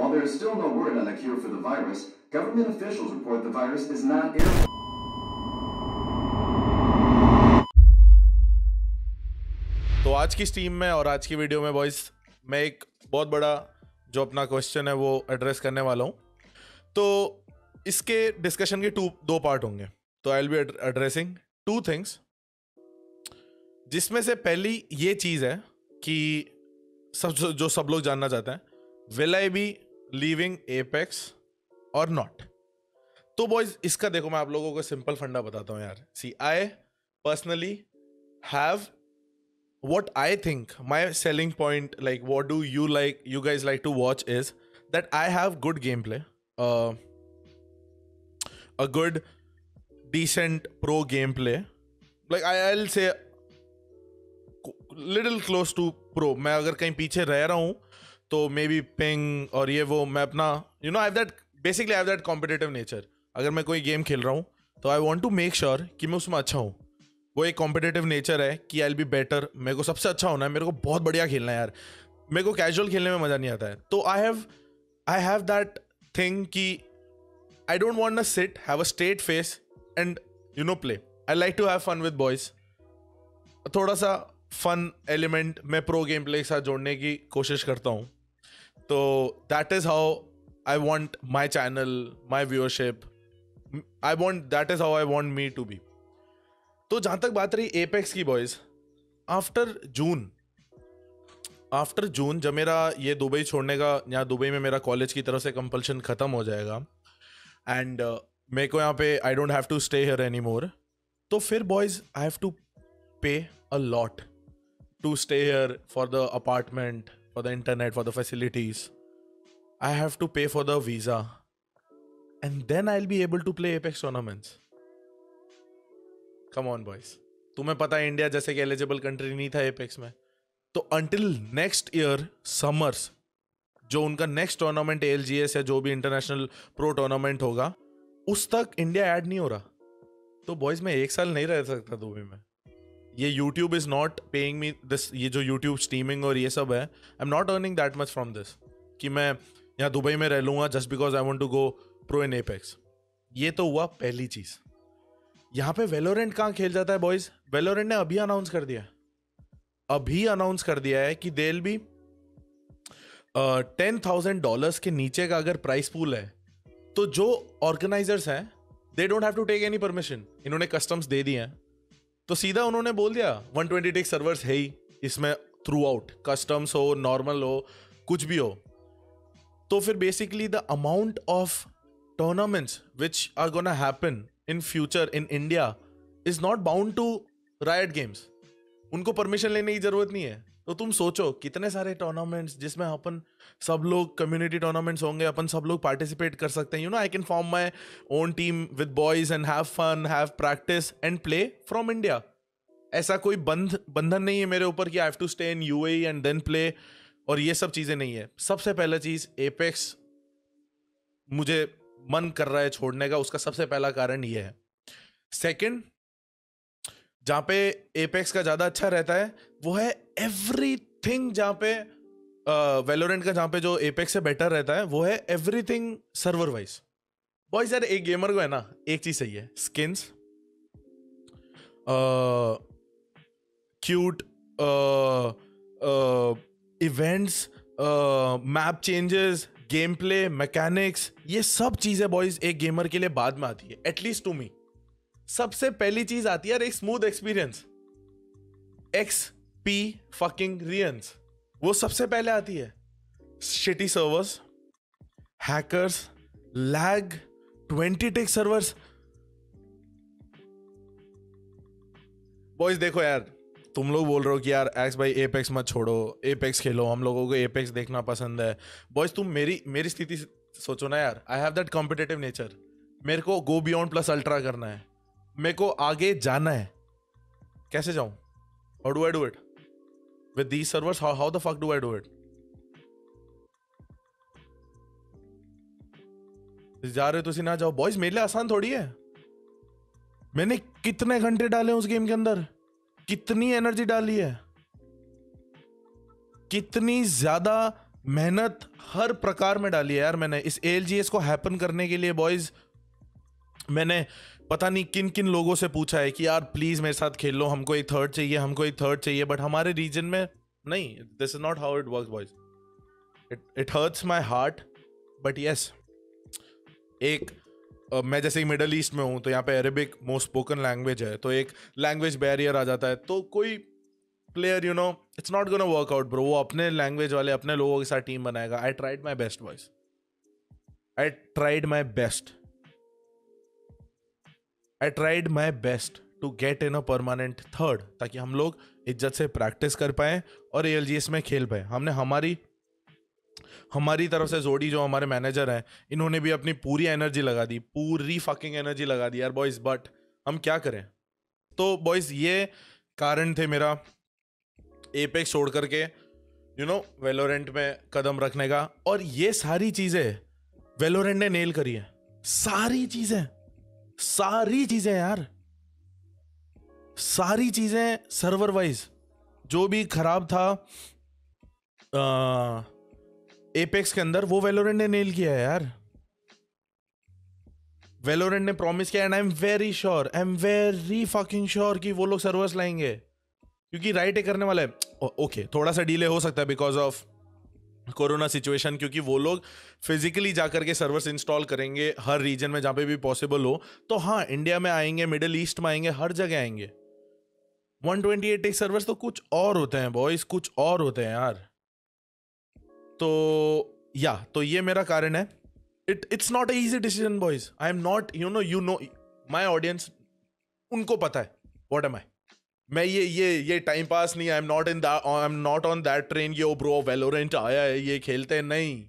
While there is still no word on a cure for the virus, government officials report the virus is not airborne. तो आज की stream में और आज की वीडियो में बॉयज मैं एक बहुत बड़ा जो अपना क्वेश्चन है वो एड्रेस करने वाला हूँ। तो इसके डिस्कशन के दो पार्ट होंगे। तो I will be addressing two things, जिसमें से पहली ये चीज़ है कि सब लोग जानना चाहते हैं, will I be leaving Apex और नॉट। तो बॉयज इसका देखो मैं आप लोगों को सिंपल फंडा बताता हूँ यार। See I personally have what I think my selling point, like what do you like, you guys like to watch, is that I have good gameplay, a good decent pro gameplay, like I'll say little close to pro। मैं अगर कहीं पीछे रह रहा हूँ तो may be ping और ये वो, मैं अपना you know I have that, basically I have that competitive nature. अगर मैं कोई गेम खेल रहा हूँ तो I want to make sure कि मैं उसमें अच्छा हूँ। वो एक कॉम्पिटेटिव नेचर है कि आई विल बी बेटर, मेरे को सबसे अच्छा होना है, मेरे को बहुत बढ़िया खेलना है यार, मेरे को कैजुअल खेलने में मज़ा नहीं आता है। तो आई हैव दैट थिंग कि I don't want to sit, have a straight face and you know play. I like to have fun with boys. थोड़ा सा फन एलिमेंट मैं प्रो गेम प्ले के साथ जोड़ने की कोशिश करता हूँ। तो that is how I want my channel, my viewership, I want, that is how I want me to be. तो जहाँ तक बात रही एपेक्स की बॉयज़, आफ्टर जून जब मेरा ये दुबई छोड़ने का, यहाँ दुबई में मेरा कॉलेज की तरफ से कंपल्शन ख़त्म हो जाएगा एंड मेरे को यहाँ पे I don't have to stay here any more. तो फिर boys I have to pay a lot to stay here for the apartment, for the internet, for the facilities, I have to pay for the visa and then I will be able to play Apex tournaments. Come on boys, तुम्हें पता है India जैसे कि eligible country नहीं था apex में। तो until next year summers जो उनका नेक्स्ट टूर्नामेंट ALGS या जो भी इंटरनेशनल प्रो टूर्नामेंट होगा, उस तक इंडिया ऐड नहीं हो रहा। तो बॉयज मैं एक साल नहीं रह सकता दुबई में। ये YouTube is not paying me this, ये जो यूट्यूब स्ट्रीमिंग और ये सब है, I am not earning that much from this कि मैं यहाँ दुबई में रह लूँगा just because I want to go pro in Apex. ये तो हुआ पहली चीज़। यहाँ पे वेलोरेंट कहाँ खेल जाता है बॉयज, वेलोरेंट ने अभी अनाउंस कर दिया है कि दे विल बी $10,000 के नीचे का अगर प्राइस पूल है तो जो ऑर्गेनाइजर्स हैं they don't have to take any permission. इन्होंने कस्टम्स दे दिए हैं तो सीधा उन्होंने बोल दिया 120 सर्वर्स है ही इसमें थ्रू आउट, कस्टम्स हो, नॉर्मल हो, कुछ भी हो। तो फिर basically the amount of tournaments which are gonna happen in future in India is not bound to Riot Games. उनको परमिशन लेने की जरूरत नहीं है। तो तुम सोचो कितने सारे टूर्नामेंट्स जिसमें अपन सब लोग, कम्युनिटी टूर्नामेंट्स होंगे, अपन सब लोग पार्टिसिपेट कर सकते हैं। You know I can form my own team with boys and have fun, have practice and play from India. ऐसा कोई बंधन नहीं है मेरे ऊपर कि I have to stay in UAE and then play, और ये सब चीज़ें नहीं है। सबसे पहला चीज़ एपेक्स मुझे मन कर रहा है छोड़ने का, उसका सबसे पहला कारण ये है। सेकंड, जहाँ पे एपेक्स का ज़्यादा अच्छा रहता है वो है एवरीथिंग, जहाँ पे वेलोरेंट का, जहाँ पे जो एपेक्स से बेटर रहता है वो है एवरीथिंग सर्वर वाइज। बॉयज यार एक गेमर को है ना एक चीज़ सही है, skins, cute events, map changes, game play mechanics, ये सब चीज़ें बॉयज एक गेमर के लिए बाद में आती है, एटलीस्ट टू मी। सबसे पहली चीज आती है यार एक स्मूथ एक्सपीरियंस, XP फकिंग रियंस, वो सबसे पहले आती है। Shitty servers, hackers, lag, 20 tick servers. Boys देखो यार, तुम लोग बोल रहे हो कि यार एक्स भाई एपेक्स मत छोड़ो, एपेक्स खेलो, हम लोगों को एपेक्स देखना पसंद है। बॉयज तुम मेरी स्थिति सोचो ना यार, I have that competitive nature. मेरे को गो बियॉन्ड प्लस अल्ट्रा करना है, मेरे को आगे जाना है। कैसे जाऊँ? How do I do it with these servers? How the fuck do I do it? जा रहे हो तुसी ना जाओ, बॉयज मेरे लिए आसान थोड़ी है। मैंने कितने घंटे डाले उस गेम के अंदर, कितनी एनर्जी डाली है, कितनी ज्यादा मेहनत हर प्रकार में डाली है यार मैंने इस ALGS को हैपन करने के लिए। बॉयज़ मैंने पता नहीं किन किन लोगों से पूछा है कि यार प्लीज़ मेरे साथ खेल लो, हमको एक थर्ड चाहिए, हमको एक थर्ड चाहिए, बट हमारे रीजन में नहीं। This is not how it works boys, it hurts my heart but yes. एक मैं जैसे ही मिडल ईस्ट में हूँ तो यहाँ पे अरेबिक मोस्ट स्पोकन लैंग्वेज है, तो एक लैंग्वेज बैरियर आ जाता है। तो कोई player you know it's not gonna work out bro, वो अपने लैंग्वेज वाले अपने लोगों के साथ टीम बनाएगा। I tried my best boys, I tried my best to get in a permanent third, ताकि हम लोग इज्जत से प्रैक्टिस कर पाएँ और ALGS में खेल पाएँ। हमने हमारी तरफ से जोड़ी जो हमारे मैनेजर हैं, इन्होंने भी अपनी पूरी एनर्जी लगा दी, पूरी फकिंग एनर्जी लगा दी यार बॉयज़, बट हम क्या करें। तो बॉयज़ ये कारण थे मेरा एपेक्स छोड़ करके यू नो वेलोरेंट में कदम रखने का। और ये सारी चीज़ें वेलोरेंट ने नेल करी है, सारी चीज़ें यार, सारी चीज़ें सर्वर वाइज जो भी खराब था एपेक्स के अंदर वो वेलोरेंट ने नेल किया है यार। वेलोरेंट ने प्रॉमिस किया and I am very fucking sure कि वो लोग सर्वर्स लाएंगे, क्योंकि राइट एक करने वाला है। ओके, थोड़ा सा डिले हो सकता है बिकॉज ऑफ कोरोना सिचुएशन, क्योंकि वो लोग फिजिकली जाकर के सर्वर्स इंस्टॉल करेंगे हर रीजन में जहाँ पे भी पॉसिबल हो। तो हाँ, इंडिया में आएंगे, मिडिल ईस्ट में आएंगे, हर जगह आएंगे। 128 एक सर्वर्स तो कुछ और होते हैं बॉयज, कुछ और होते हैं यार। तो या तो ये मेरा कारण है। It's not a easy decision boys, I am not you know my audience, उनको पता है वॉट एम आई। मैं ये टाइम पास नहीं, I am not on that train. ये ओ ब्रो वेलोरेंट आया है, ये खेलते हैं, नहीं।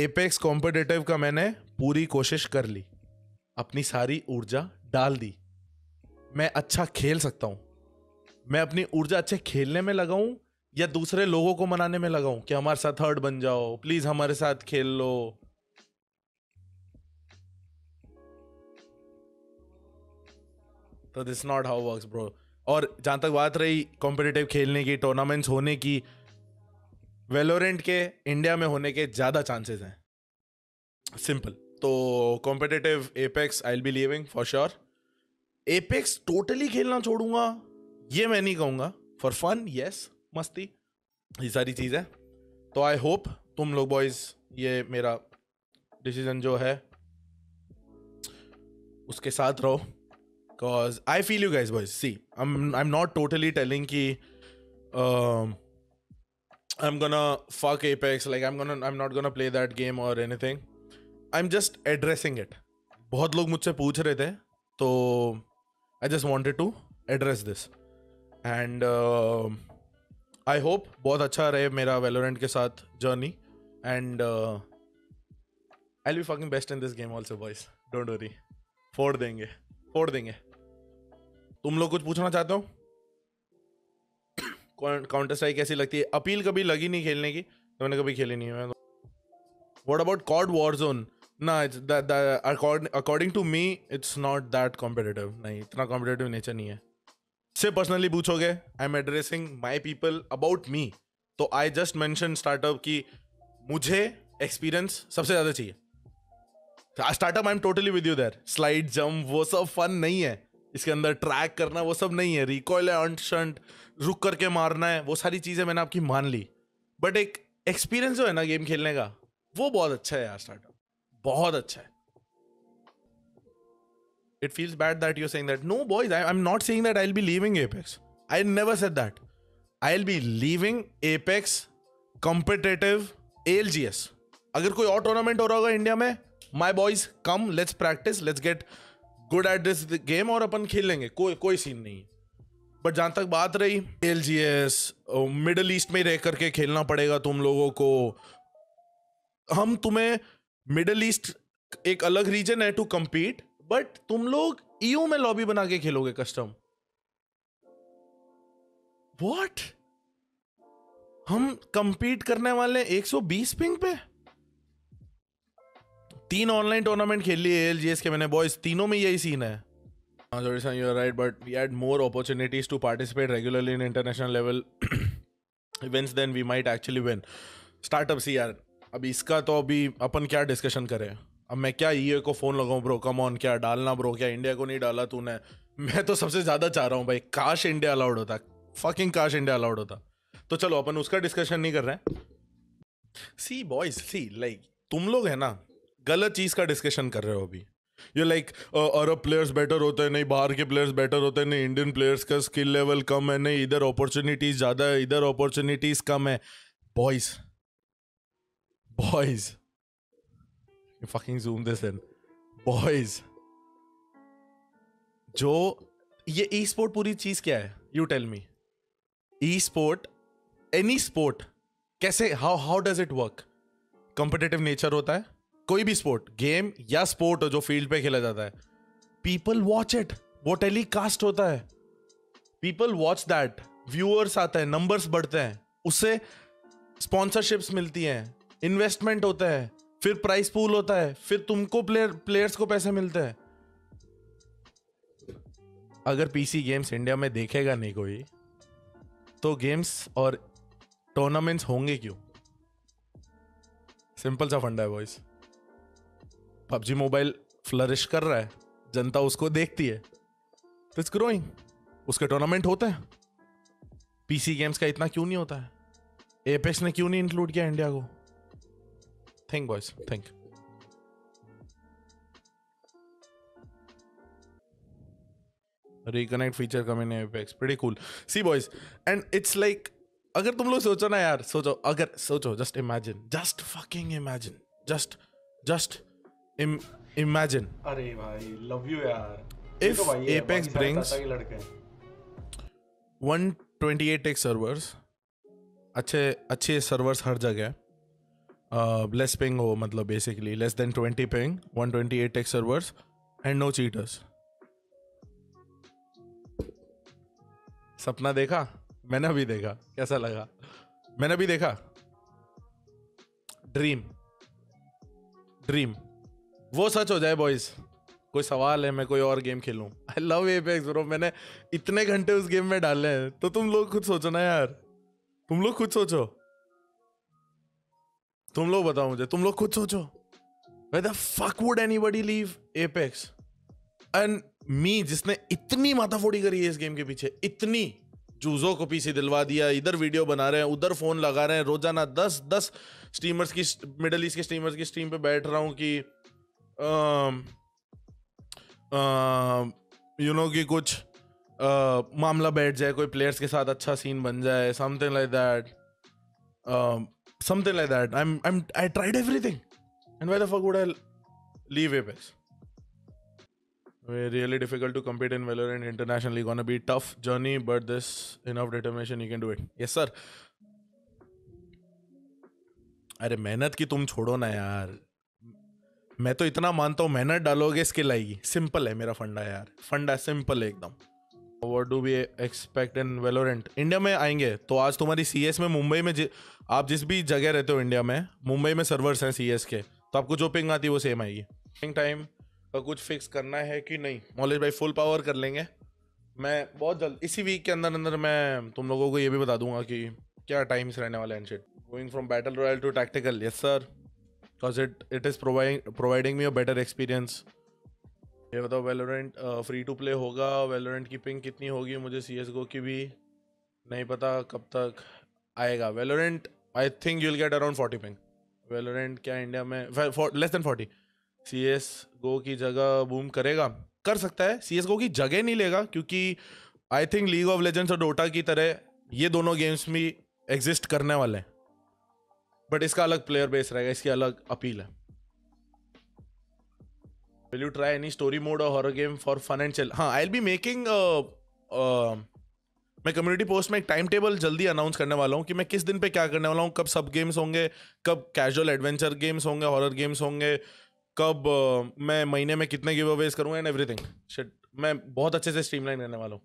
एपेक्स कॉम्पिटिटिव का मैंने पूरी कोशिश कर ली, अपनी सारी ऊर्जा डाल दी। मैं अच्छा खेल सकता हूँ, मैं अपनी ऊर्जा अच्छे खेलने में लगाऊँ या दूसरे लोगों को मनाने में लगाऊँ कि हमारे साथ थर्ड बन जाओ, प्लीज हमारे साथ खेल लो। तो this not how works bro. और जहाँ तक बात रही कॉम्पिटिटिव खेलने की, टूर्नामेंट्स होने की, वेलोरेंट के इंडिया में होने के ज़्यादा चांसेस हैं, सिंपल। तो competitive Apex I will be leaving for sure. Apex totally खेलना छोड़ूंगा ये मैं नहीं कहूँगा, फॉर फन येस, मस्ती, ये सारी चीज़ें। तो आई होप तुम लोग बॉयज़ ये मेरा डिसीजन जो है उसके साथ रहो, because I feel you guys boys. See, I'm not totally telling ki I'm gonna fuck Apex, like I'm not gonna play that game or anything. I'm just addressing it. बहुत लोग मुझसे पूछ रहे थे, तो I just wanted to address this and I hope बहुत अच्छा रहे मेरा Valorant के साथ journey and I'll be fucking best in this game also boys. Don't worry, फोड़ देंगे। तुम लोग कुछ पूछना चाहते हो? काउंटर स्ट्राइक कैसी लगती है? अपील कभी लगी नहीं खेलने की, तो मैंने कभी खेली नहीं है। What about COD Warzone? ना, it's according to me it's not that competitive. नहीं, इतना कॉम्पिटिटिव नेचर नहीं है। से पर्सनली पूछोगे, I am addressing my people about me, तो आई जस्ट मेंशन स्टार्टअप कि मुझे एक्सपीरियंस सबसे ज़्यादा चाहिए। Startup I am totally with you there. Slide jump वो सब फन नहीं है, इसके अंदर ट्रैक करना वो सब नहीं है, रिकॉइल है, ऑन शंट रुक करके मारना है, वो सारी चीज़ें मैंने आपकी मान ली। बट एक एक्सपीरियंस जो है ना गेम खेलने का, वो बहुत अच्छा है यार, स्टार्टअप बहुत अच्छा है। It feels bad that you are saying that. No boys, I am not saying that I will be leaving Apex, I never said that. I will be leaving Apex competitive ALGS। अगर कोई और tournament हो रहा होगा India में, My boys, come, let's practice, let's get good at this game और अपन खेल लेंगे, कोई सीन नहीं। बट जहाँ तक बात रही ALGS, मिडल ईस्ट में रह करके खेलना पड़ेगा तुम लोगों को। हम तुम्हें मिडल ईस्ट एक अलग रीजन है टू कम्पीट, बट तुम लोग EU में लॉबी बना के खेलोगे कस्टम। What? हम कम्पीट करने वाले 120 पिंग पे। 3 ऑनलाइन टूर्नामेंट खेल लिए ALGS के मैंने बॉयज, तीनों में यही सीन है। You are right, but we had more opportunities to participate regularly in international level events then we might actually win. Startups यार, अब इसका तो अभी अपन क्या डिस्कशन करें। अब मैं क्या ईए को फ़ोन लगाऊं, ब्रो कम ऑन क्या डालना ब्रो, क्या इंडिया को नहीं डाला तूने। मैं तो सबसे ज़्यादा चाह रहा हूँ भाई, काश इंडिया अलाउड होता, फकिंग काश इंडिया अलाउड होता। तो चलो अपन उसका डिस्कशन नहीं कर रहे हैं। सी बॉयज, सी लाइक तुम लोग है ना गलत चीज़ का डिस्कशन कर रहे हो अभी। ये लाइक अरब प्लेयर्स बेटर होते हैं, नहीं बाहर के प्लेयर्स बेटर होते हैं, नहीं इंडियन प्लेयर्स का स्किल लेवल कम है, नहीं इधर अपॉर्चुनिटीज ज़्यादा है, इधर अपॉर्चुनिटीज कम है। Boys boys fucking zoom this in, boys जो ये ई स्पोर्ट पूरी चीज़ क्या है, you tell me. E sport, any sport कैसे, how does it work. Competitive nature होता है, कोई भी स्पोर्ट, गेम या स्पोर्ट हो जो फील्ड पे खेला जाता है। पीपल वॉच इट, वो टेलीकास्ट होता है, पीपल वॉच दैट, व्यूअर्स आते हैं, नंबर्स बढ़ते हैं, उससे स्पॉन्सरशिप्स मिलती हैं, इन्वेस्टमेंट होता है, फिर प्राइस पूल होता है, फिर तुमको प्लेयर्स को पैसे मिलते हैं। अगर पीसी गेम्स इंडिया में देखेगा नहीं कोई, तो गेम्स और टूर्नामेंट्स होंगे क्यों? सिंपल सा फंडा है बॉयज। पबजी मोबाइल फ्लरिश कर रहा है, जनता उसको देखती है, तो इट्स ग्रोइंग, उसके टूर्नामेंट होते हैं। पीसी गेम्स का इतना क्यों नहीं होता है? एपेक्स ने क्यों नहीं इंक्लूड किया इंडिया को? Think boys, think. Reconnect feature coming in Apex, pretty cool. See boys, and it's like, अगर तुम लोग सोचो ना यार, सोचो, अगर सोचो, just imagine, just fucking imagine, just imagine. अरे भाई लव यू यार। If Apex brings 128x servers, अच्छे सर्वर्स हर जगह, लेस पिंग हो, मतलब basically less than 20 ping, 128x servers and no cheaters. सपना देखा? मैंने अभी देखा, कैसा लगा? मैंने अभी देखा, ड्रीम वो सच हो जाए बॉयज। कोई सवाल है मैं कोई और गेम खेलूं? आई लव एपेक्स ब्रो, मैंने इतने घंटे उस गेम में डाले हैं, तो तुम लोग खुद सोचो ना यार, तुम लोग खुद सोचो, तुम लोग बताओ मुझे, तुम लोग खुद सोचो, why the fuck would anybody leave Apex. And me जिसने इतनी माथाफोड़ी करी है इस गेम के पीछे, इतनी जूजों को पीसी दिलवा दिया, इधर वीडियो बना रहे हैं, उधर फ़ोन लगा रहे हैं, रोजाना 10 स्ट्रीमर्स की, मिडल ईस्ट के स्ट्रीमर्स की स्ट्रीम पे बैठ रहा हूँ कि यू नो कि कुछ मामला बैठ जाए, कोई प्लेयर्स के साथ अच्छा सीन बन जाए, something like that. I tried everything and why the fuck would I leave Apex. Really difficult to compete in Valorant internationally. Gonna be tough journey, but this enough determination you can do it. Yes sir. अरे मेहनत की तुम छोड़ो ना यार, मैं तो इतना मानता हूँ, मेहनत डालोगे स्किल आएगी। सिंपल है मेरा फंडा यार, फंडा सिंपल है एकदम। What do we expect in Valorant? India में आएंगे तो आज तुम्हारी CS में, मुंबई में, आप जिस भी जगह रहते हो इंडिया में, मुंबई में सर्वर्स हैं CS के, तो आपको जो पिंग आती है वो सेम आएगी। पिंग टाइम का कुछ फिक्स करना है कि नहीं? मॉलेज भाई फुल पावर कर लेंगे, मैं बहुत जल्द इसी वीक के अंदर मैं तुम लोगों को ये भी बता दूंगा कि क्या टाइम्स रहने वाले हैं। Shit going from battle royale to tactical, yes sir, because it is providing me a better experience. ये बताओ वैलोरेंट फ्री टू प्ले होगा, वैलोरेंट की पिंग कितनी होगी? मुझे CSGO की भी नहीं पता कब तक आएगा। Valorant I think you'll get around 40 ping. Valorant क्या इंडिया में लेस देन 40 CSGO की जगह बूम करेगा? कर सकता है, CSGO की जगह नहीं लेगा, क्योंकि I think League of Legends और डोटा की तरह ये दोनों गेम्स भी एग्जिस्ट करने वाले हैं, बट इसका अलग प्लेयर बेस रहेगा, इसकी अलग अपील है। Will you try any story mode और horror game for fun and chill? हाँ, आई विल बी मेकिंग, मैं कम्युनिटी पोस्ट में एक टाइम टेबल जल्दी अनाउंस करने वाला हूँ कि मैं किस दिन पे क्या करने वाला हूँ, कब सब गेम्स होंगे, कब कैजुअल एडवेंचर गेम्स होंगे, हॉरर गेम्स होंगे, कब मैं महीने में कितने गिव अवेज करूँगा एंड एवरीथिंग। शिट, मैं बहुत अच्छे से स्ट्रीमलाइन रहने वाला हूँ,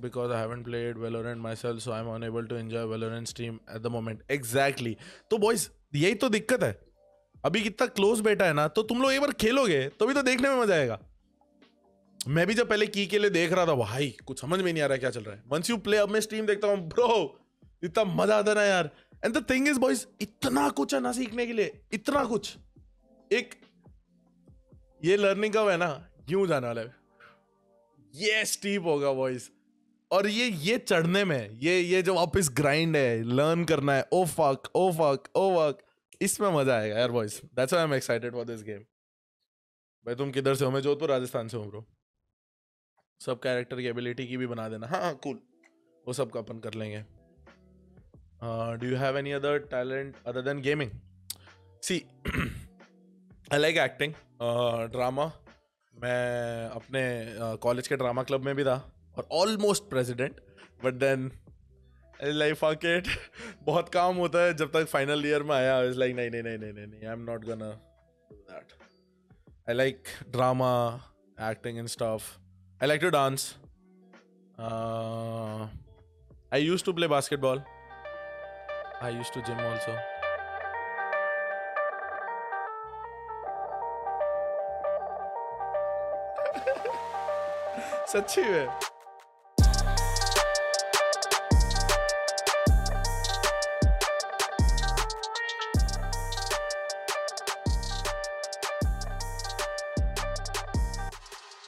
because I haven't played Valorant myself, so I am unable to enjoy Valorant stream at the moment. Exactly, तो बॉयज यही तो दिक्कत है, अभी कितना क्लोज बैठा है ना, तो तुम लोग एक बार खेलोगे तभी तो देखने में मजा आएगा। मैं भी जब पहले की के लिए देख रहा था, भाई कुछ समझ में नहीं आ रहा है क्या चल रहा है, वंस यू प्ले अब मैं स्ट्रीम देखता हूँ, ब्रो इतना मजा आता ना यार। And the thing is boys, इतना कुछ है ना सीखने के लिए, इतना कुछ। एक ये लर्निंग कब है ना, यूं जाने वाला है, ये स्टीप होगा बॉयज। और ये चढ़ने में ये जो वापस ग्राइंड है, लर्न करना है, oh fuck oh fuck oh fuck, इसमें मजा आएगा यार boys. That's why I am excited for this game. भाई तुम किधर से हो? मैं जोधपुर राजस्थान से हूँ ब्रो। सब कैरेक्टर की एबिलिटी की भी बना देना। हाँ कूल, वो सब का अपन कर लेंगे। Do you have any other talent other than gaming? See I like acting, drama. मैं अपने कॉलेज के ड्रामा क्लब में भी था और almost president, but then life आकेट बहुत काम होता है। जब तक फाइनल ईयर में आया इज लाइक नहीं, I am not gonna do that. I like drama, acting and stuff. I like to dance. I used to play basketball. I used to gym also. सच्ची है।